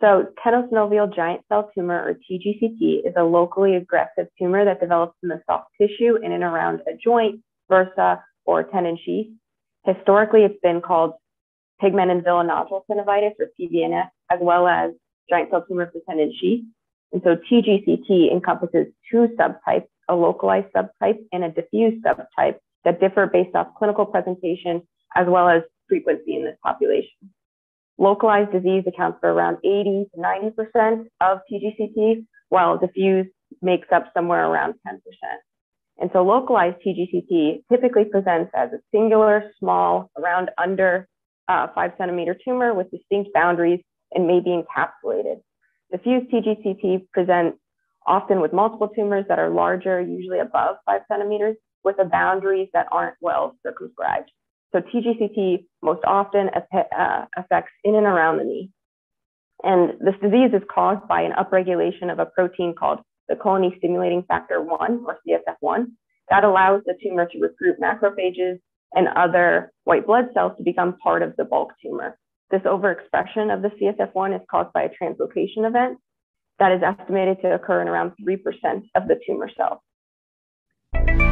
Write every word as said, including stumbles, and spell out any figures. So tenosynovial giant cell tumor, or T G C T, is a locally aggressive tumor that develops in the soft tissue in and around a joint, bursa, or tendon sheath. Historically, it's been called pigment and villonodular synovitis, or P V N S, as well as giant cell tumor of the tendon sheath. And so T G C T encompasses two subtypes, a localized subtype and a diffuse subtype, that differ based off clinical presentation as well as frequency in this population. Localized disease accounts for around eighty to ninety percent of T G C T, while diffuse makes up somewhere around ten percent. And so localized T G C T typically presents as a singular, small, around under uh, five centimeter tumor with distinct boundaries and may be encapsulated. Diffuse T G C T presents often with multiple tumors that are larger, usually above five centimeters, with the boundaries that aren't well circumscribed. So T G C T most often uh, affects in and around the knee. And this disease is caused by an upregulation of a protein called the Colony Stimulating Factor one, or C S F one, that allows the tumor to recruit macrophages and other white blood cells to become part of the bulk tumor. This overexpression of the C S F one is caused by a translocation event that is estimated to occur in around three percent of the tumor cells.